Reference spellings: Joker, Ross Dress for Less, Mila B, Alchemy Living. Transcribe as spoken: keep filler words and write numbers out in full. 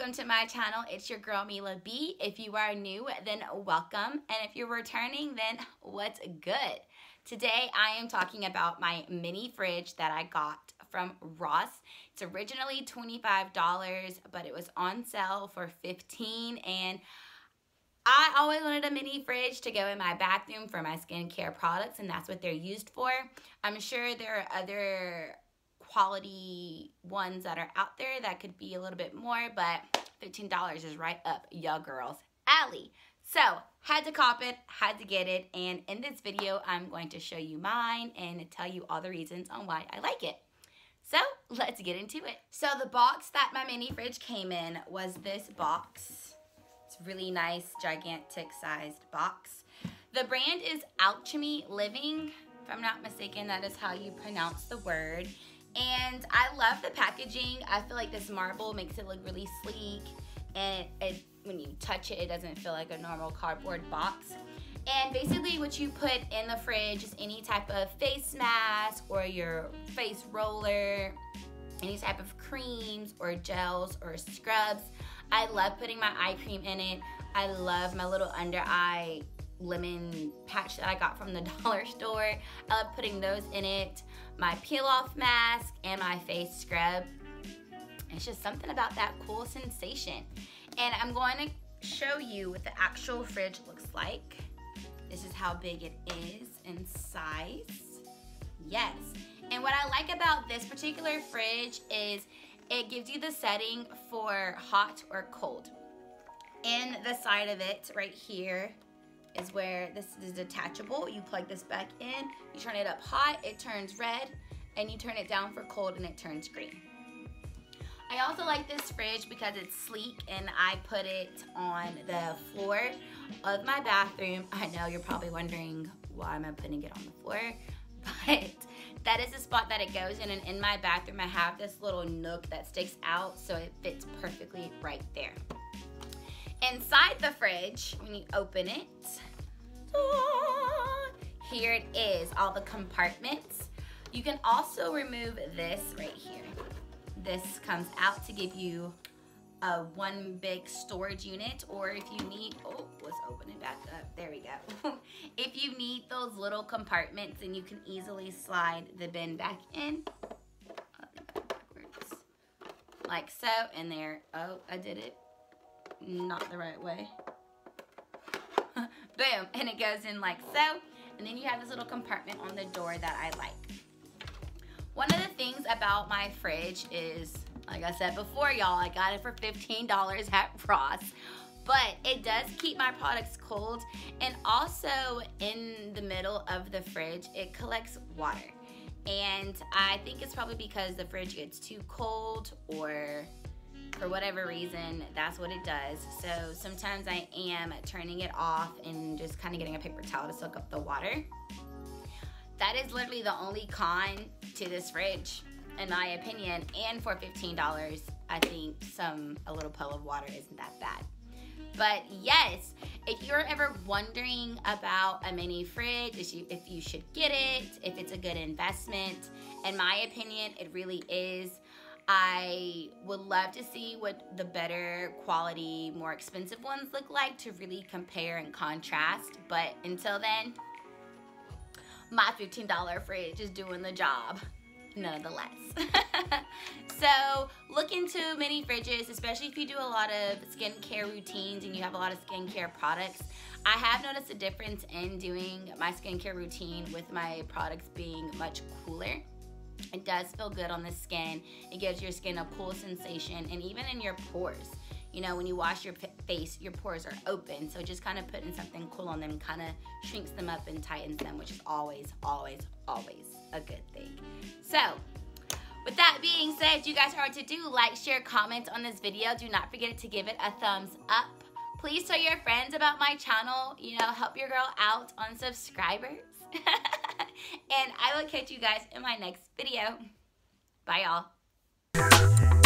welcome to my channel. It's your girl Mila B. If you are new, then welcome, and if you're returning, then what's good? Today I am talking about my mini fridge that I got from Ross. It's originally twenty-five dollars, but it was on sale for fifteen dollars, and I always wanted a mini fridge to go in my bathroom for my skincare products, and that's what they're used for. I'm sure there are other quality ones that are out there that could be a little bit more, but fifteen dollars is right up y'all girls' alley. So had to cop it, had to get it, and in this video I'm going to show you mine and tell you all the reasons on why I like it. So let's get into it. So the box that my mini fridge came in was this box. Really nice, gigantic sized box. The brand is Alchemy Living, if I'm not mistaken. That is how you pronounce the word. And I love the packaging. I feel like this marble makes it look really sleek, and it, it, when you touch it, it doesn't feel like a normal cardboard box. And basically what you put in the fridge is any type of face mask or your face roller, any type of creams or gels or scrubs. I love putting my eye cream in it. I love my little under eye lemon patch that I got from the dollar store. I love putting those in it. My peel off mask and my face scrub. It's just something about that cool sensation. And I'm going to show you what the actual fridge looks like. This is how big it is in size. Yes. And what I like about this particular fridge is it gives you the setting for hot or cold. In the side of it right here is where this is detachable. You plug this back in, you turn it up hot, it turns red, and you turn it down for cold and it turns green. I also like this fridge because it's sleek, and I put it on the floor of my bathroom. I know you're probably wondering why am I putting it on the floor, but that is the spot that it goes in, and in my bathroom I have this little nook that sticks out, so it fits perfectly right there. Inside the fridge, when you open it, here it is, all the compartments. You can also remove this right here. This comes out to give you a one big storage unit, or if you need, oh, let's open it back up, there we go. If you need those little compartments, then you can easily slide the bin back in, like so, and there, oh, I did it, not the right way. Boom, and it goes in like so, and then you have this little compartment on the door that I like. One of the things about my fridge is, like I said before, y'all, I got it for fifteen dollars at Ross, but it does keep my products cold, and also in the middle of the fridge, it collects water, and I think it's probably because the fridge gets too cold, or for whatever reason, that's what it does. So sometimes I am turning it off and just kind of getting a paper towel to soak up the water. That is literally the only con to this fridge, in my opinion, and for fifteen dollars, I think some a little puddle of water isn't that bad. But yes, if you're ever wondering about a mini fridge, if you, if you should get it, if it's a good investment, in my opinion, it really is. I would love to see what the better quality, more expensive ones look like to really compare and contrast, but until then, my fifteen dollar fridge is doing the job, nonetheless. So look into mini fridges, especially if you do a lot of skincare routines and you have a lot of skincare products. I have noticed a difference in doing my skincare routine with my products being much cooler. It does feel good on the skin. It gives your skin a cool sensation, and even in your pores. You know, when you wash your face, your pores are open, so just kind of putting something cool on them kind of shrinks them up and tightens them, which is always, always, always a good thing. So, with that being said, you guys are to do, like, share, comment on this video. Do not forget to give it a thumbs up. Please tell your friends about my channel. You know, help your girl out on subscribers. And I will catch you guys in my next video. Bye, y'all.